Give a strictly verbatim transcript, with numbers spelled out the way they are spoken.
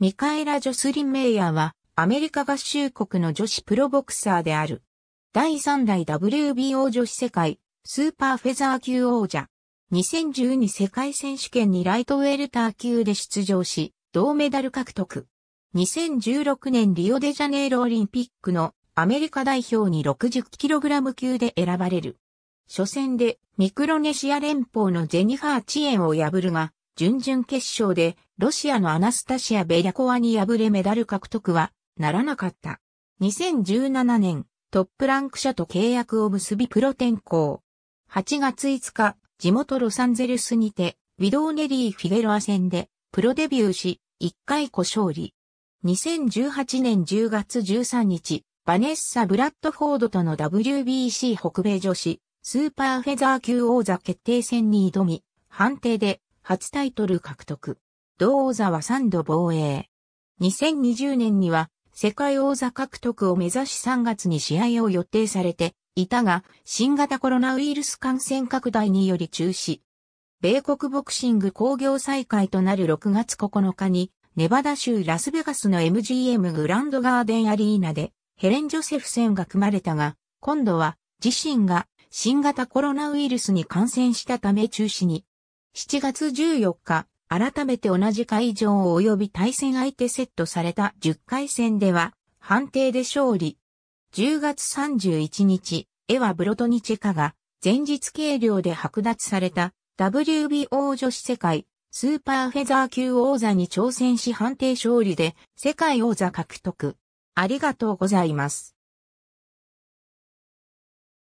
ミカエラ・ジョスリン・メイヤーはアメリカ合衆国の女子プロボクサーである。だいさん代 ダブリュービーオー 女子世界スーパーフェザー級王者。にせんじゅうに世界選手権にライトウェルター級で出場し、銅メダル獲得。にせんじゅうろくねんリオデジャネイロオリンピックのアメリカ代表に ろくじゅっキログラム 級で選ばれる。初戦でミクロネシア連邦のジェニファー・チエンを破るが、準々決勝でロシアのアナスタシア・ベリャコワに敗れメダル獲得はならなかった。にせんじゅうななねんトップランク社と契約を結びプロ転向。はちがついつか、地元ロサンゼルスにてウィドーネリー・フィゲロア戦でプロデビューし、いっかいご勝利。にせんじゅうはちねんじゅうがつじゅうさんにち、バネッサ・ブラッドフォードとの ダブリュービーシー 北米女子スーパーフェザー級王座決定戦に挑み、判定で初タイトル獲得。同王座はさんど防衛。にせんにじゅうねんには世界王座獲得を目指しさんがつに試合を予定されていたが、新型コロナウイルス感染拡大により中止。米国ボクシング興行再開となるろくがつここのかに、ネバダ州ラスベガスの エムジーエム グランドガーデンアリーナでヘレン・ジョセフ戦が組まれたが、今度は自身が新型コロナウイルスに感染したため中止に。しちがつじゅうよっか、改めて同じ会場及び対戦相手セットされたじゅっかいせんでは、判定で勝利。じゅうがつさんじゅういちにち、エワ・ブロトニチェカが、前日計量で剥奪された ダブリュービーオー 女子世界スーパーフェザー級王座に挑戦し判定勝利で世界王座獲得。ありがとうございます。